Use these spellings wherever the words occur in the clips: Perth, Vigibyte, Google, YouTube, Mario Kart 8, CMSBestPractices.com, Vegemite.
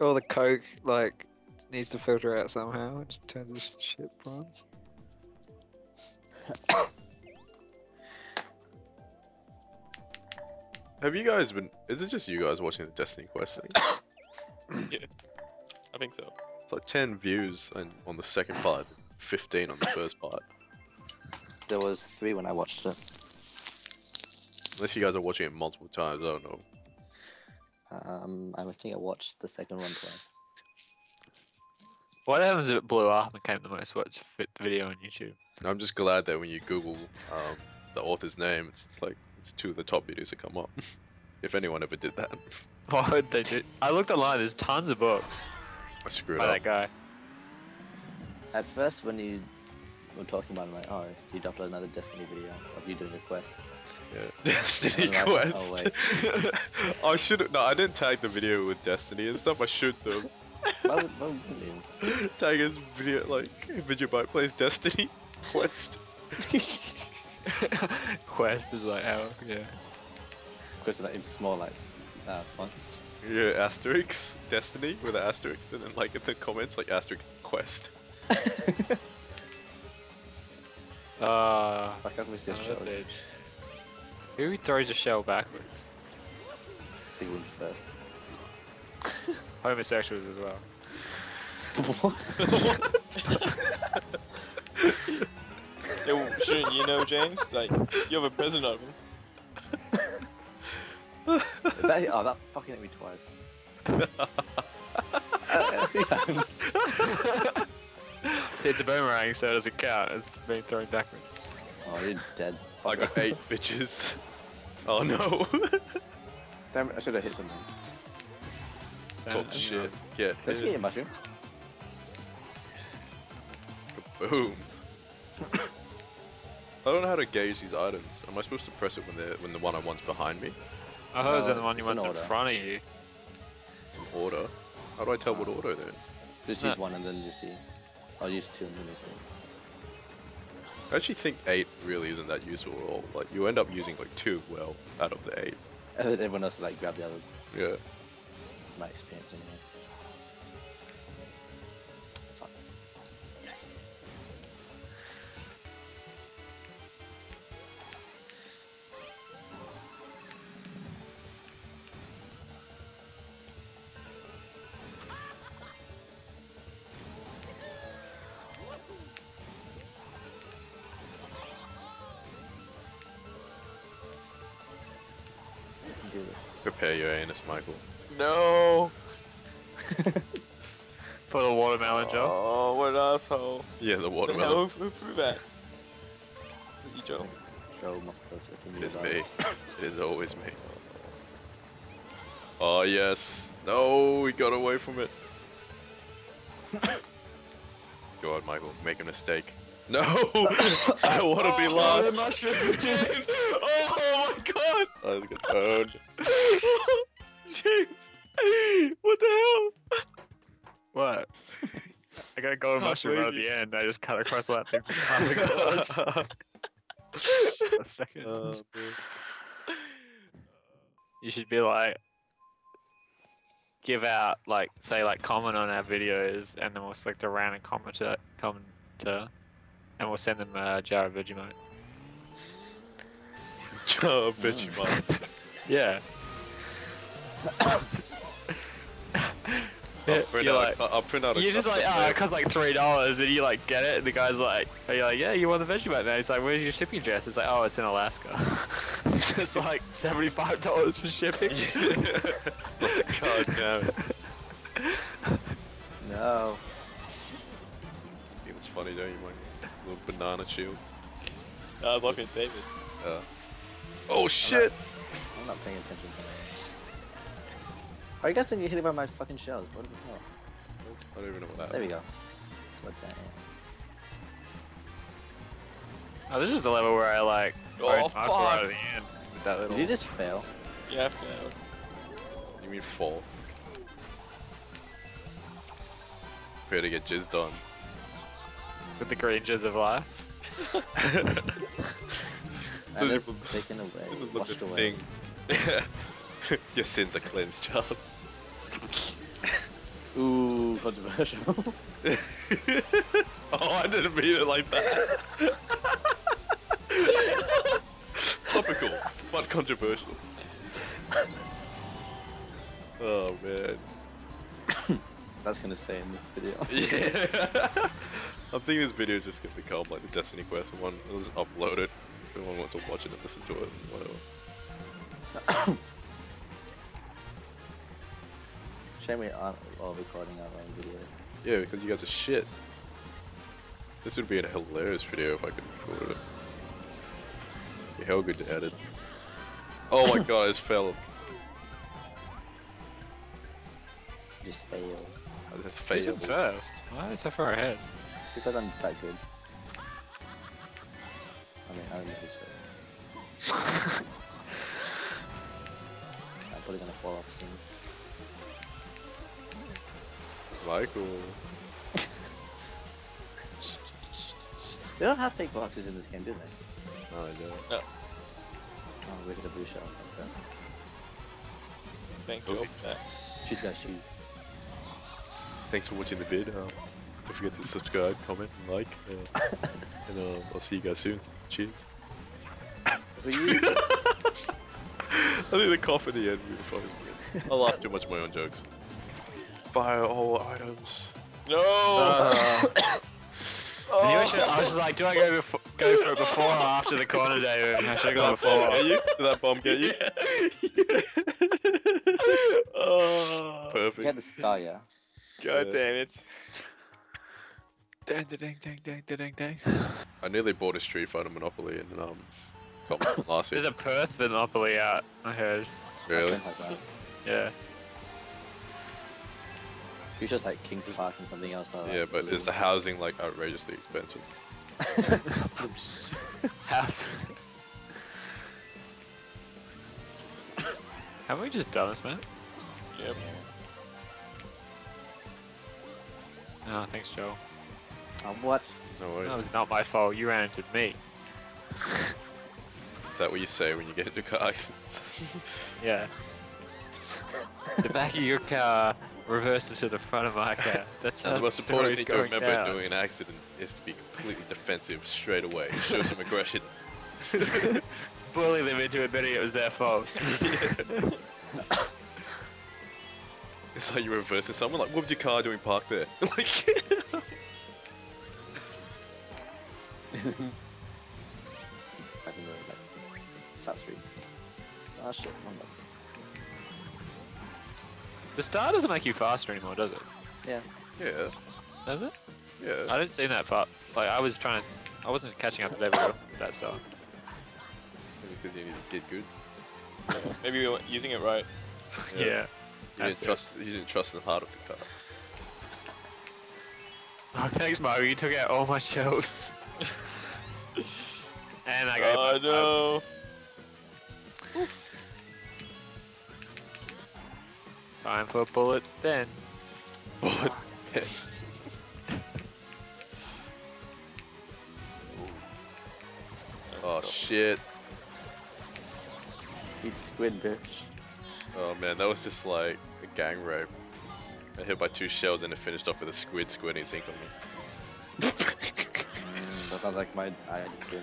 all the coke like needs to filter out somehow. It just turns this shit bronze. Have you guys been? Is it just you guys watching the Destiny Quest thing? Yeah, I think so. It's like 10 views on the second part, 15 on the first part. There was 3 when I watched it. Unless you guys are watching it multiple times, I don't know. I think I watched the second one twice. What happens if it blew up and became the most watched video on YouTube? I'm just glad that when you Google the author's name, it's like it's 2 of the top videos that come up. If anyone ever did that. Why would they do? I looked online. There's tons of books. I screwed up. By that guy. At first, when you were talking about it, I'm like, oh, you'd upload another Destiny video of you doing a quest. Yeah. Destiny Quest. Like, oh, wait. I should. No, I didn't tag the video with Destiny and stuff. I should though. Why would tag his video like Vigibyte plays Destiny Quest. Quest is like our yeah. Quest is like in small like font. Yeah, asterisk Destiny with an asterisk, and then like in the comments like asterisk Quest. I can't miss your shell. Who throws a shell backwards? He went first. Homosexuals as well. What? What? Yo, shouldn't you know, James? Like, you have a present of him. That fucking hit me twice. Three times. It's a boomerang, so it doesn't count as being thrown backwards. Oh, you're dead. I got 8 bitches. Oh no. Damn it, I should have hit something. Talk shit. Yeah. Let's get your mushroom. Boom. I don't know how to gauge these items. Am I supposed to press it when the one-on-one's behind me? I heard it's the one-on-one's in front of you. It's an order. How do I tell what order then? Just use 1 and then you see. I'll use 2 and then you see. I actually think 8 really isn't that useful at all. Like, you end up using like 2 well out of the 8. And then everyone else like grab the others. Yeah. My experience in here. Prepare your anus, Michael. No. For the watermelon Joe. Oh, what an asshole. Yeah, the watermelon. Who threw that? You, Joe. Joe must have it. It is me. It is always me. Oh yes. No, we got away from it. God, Michael, make a mistake. No! I don't want to be lost! James! Oh my god! I was gonna turn. James! What the hell? What? I got a golden mushroom at the end, I just cut across that thing from half the glass. A second. Oh, you should be like... Give out, like, say like comment on our videos, and then we'll select a random commenter. And we'll send them a jar of Vegemite. Jar of Vegemite? Yeah. I'll print out a you're just like, oh, it costs like $3, and you like get it, and the guy's like, are you like, yeah, you want the Vegemite now? He's like, where's your shipping address? It's like, oh, it's in Alaska. It's just like $75 for shipping. God damn it. No. I think it's funny, don't you, Mike? Little banana shield. I was looking at David. Oh shit! I'm not paying attention to that. Are you guys think you're hit by my fucking shells? What the hell? I don't even know what that is. There we go. What the hell? Oh, this is the level where I like... Oh fuck! Out of the end with that little... Did you just fail? Yeah, I failed. You mean fall? Prepare to get jizzed on. With the green jizz of life. That is taken away, washed away. Your sins are cleansed, child. Ooh, controversial. Oh, I didn't mean it like that. Topical, but controversial. Oh, man. That's gonna stay in this video. Yeah. I'm thinking this video is just gonna become like the Destiny Quest one. I'll just upload it. If anyone wants to watch it and listen to it, whatever. Shame we aren't all recording our own videos. Yeah, because you guys are shit. This would be a hilarious video if I could record it. It'd be hell good to edit. Oh my god, I just fell. Just failed. I just failed. Fast. Why so far ahead? Because I'm that good. I mean, I don't know if it's first. I'm probably gonna fall off soon. Michael. They don't have fake boxes in this game, do they? No, they don't. No. Oh, we hit a blue shell. Thank you. She's got shoes. Thanks for watching the vid. Don't forget to subscribe, comment, and like. And I'll see you guys soon. Cheers. I think the cough at the end really fucking weird. I laugh too much at my own jokes. Fire all items. No! I was like, do I go for it before or after the corner day room? I should have gone before. Did that bomb get you? Yeah. Perfect. Get the star, yeah. God damn it. Dang, dang, dang, dang, dang, dang. I nearly bought a Street Fighter Monopoly and got one last year. There's a Perth Monopoly out, I heard. Really? Like that. Yeah. It's just like King's Park and something else like that. Yeah, but is the housing like outrageously expensive? Housing? Haven't we just done this, man? Yep. No, thanks, Joel. What? No worries. That was not my fault, you ran into me. Is that what you say when you get into car accidents? Yeah. The back of your car reverses to the front of my car. That's how the most important thing to remember doing an accident is to be completely defensive straight away. Show some aggression. Bully them into admitting it was their fault. Yeah. It's like you reversing someone, like, what was your car doing parked there? Like... I can go back. South Street. Ah, shit, one back. The star doesn't make you faster anymore, does it? Yeah. Yeah. Does it? Yeah. I didn't see that part. Like, I was trying to... I wasn't catching up to level with that star. Maybe because you need to get good. Yeah. Maybe you were using it right. Yeah. Yeah. You didn't trust in the heart of the car. Oh, thanks, Mario. You took out all my shells. And I got. Oh no! Oof. Time for a bullet then. Bullet then. Oh shit! Eat squid, bitch. Oh man, that was just like a gang rape. I hit by two shells and it finished off with a squid squirting its ink on me. That sounds like my idea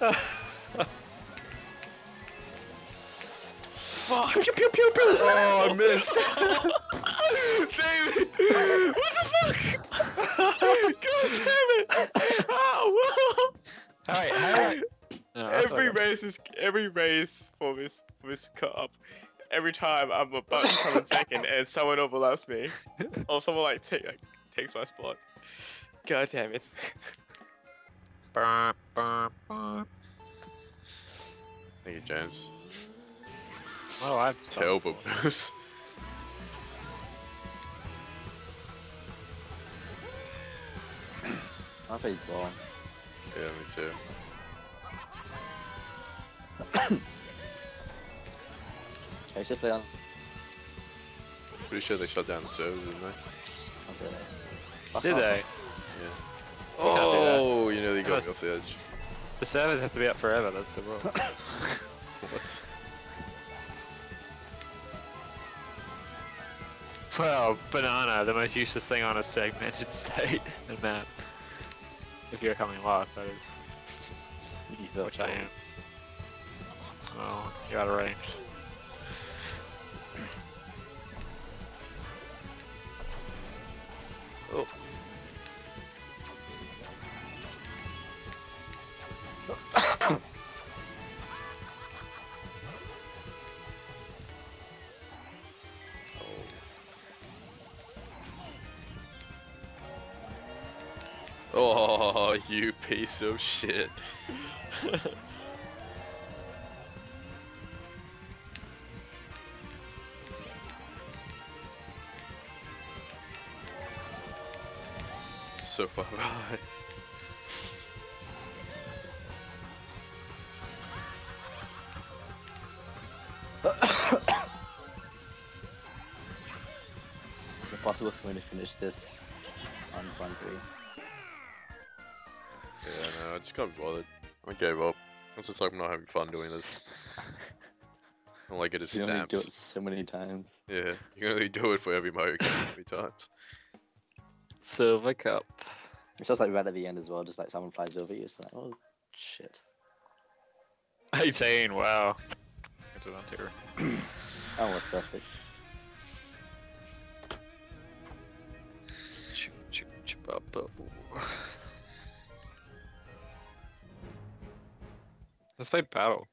now. Fuck! Pew pew pew pew! Oh, I missed! David! What the fuck? God damn it! Oh, wow! Alright, no, every race for this cup. Every time I'm about to come in second and someone overlaps me, or someone like, takes my spot. God damn it. Thank you, James. Oh, I have terrible moves. I played ball. Yeah, me too. I should play on. Pretty sure they shut down the servers, didn't they? Oh, did they? Did they? Yeah. Oh, you know they got me off the edge. The servers have to be up forever, that's the rule. What? Well, banana, the most useless thing on a segmented state and map. If you're coming last, that is. Yeah, which I am. Well, you're out of range. Oh. Oh, you piece of shit. So far right. It's impossible for me to finish this on run 3. Yeah, no, I just can't be bothered. I gave up. It's just like I'm not having fun doing this. All I get is stamps. You only do it so many times. Yeah, you can only do it for every Mario Kart 3 times. Silver cup. It's just like right at the end as well, just like someone flies over you, it's like, oh shit. 18, wow. It's about here. Almost perfect. Let's play battle.